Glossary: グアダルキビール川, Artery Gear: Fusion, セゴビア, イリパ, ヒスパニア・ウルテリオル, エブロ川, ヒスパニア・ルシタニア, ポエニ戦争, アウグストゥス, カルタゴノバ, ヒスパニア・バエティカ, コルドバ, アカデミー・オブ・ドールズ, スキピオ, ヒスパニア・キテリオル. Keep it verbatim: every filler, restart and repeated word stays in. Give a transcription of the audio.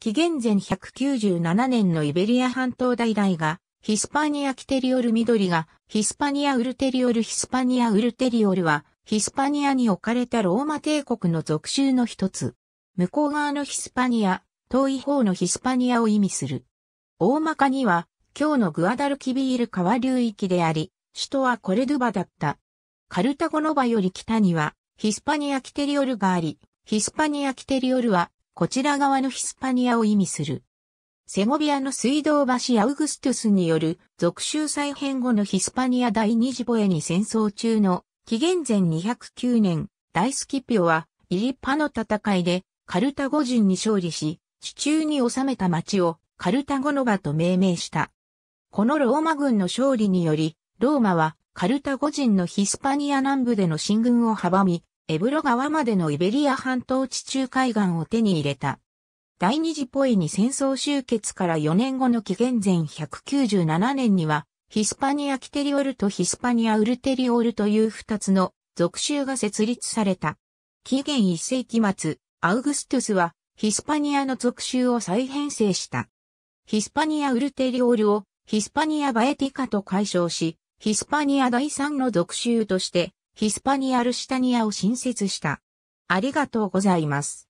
紀元前ひゃくきゅうじゅうななねんのイベリア半島大々が、ヒスパニア・キテリオル緑が、ヒスパニア・ウルテリオルヒスパニア・ウルテリオルは、ヒスパニアに置かれたローマ帝国の属州の一つ。向こう側のヒスパニア、遠い方のヒスパニアを意味する。大まかには、今日のグアダルキビール川流域であり、首都はコルドゥバだった。カルタゴノバより北には、ヒスパニア・キテリオルがあり、ヒスパニア・キテリオルは、こちら側のヒスパニアを意味する。セゴビアの水道橋アウグストゥスによる属州再編後のヒスパニア第二次ボエニ戦争中の紀元前にひゃくきゅうねん、大スキピオはイリパの戦いでカルタゴ人に勝利し、手中に収めた町をカルタゴノバと命名した。このローマ軍の勝利により、ローマはカルタゴ人のヒスパニア南部での進軍を阻み、エブロ川までのイベリア半島地中海岸を手に入れた。第二次ポエニ戦争終結からよねんごの紀元前ひゃくきゅうじゅうななねんには、ヒスパニア・キテリオルとヒスパニア・ウルテリオルという二つの属州が設立された。紀元いっ世紀末、アウグストゥスはヒスパニアの属州を再編成した。ヒスパニア・ウルテリオルをヒスパニア・バエティカと改称し、ヒスパニア第三の属州としてヒスパニア・ルシタニアを新設した。ありがとうございます。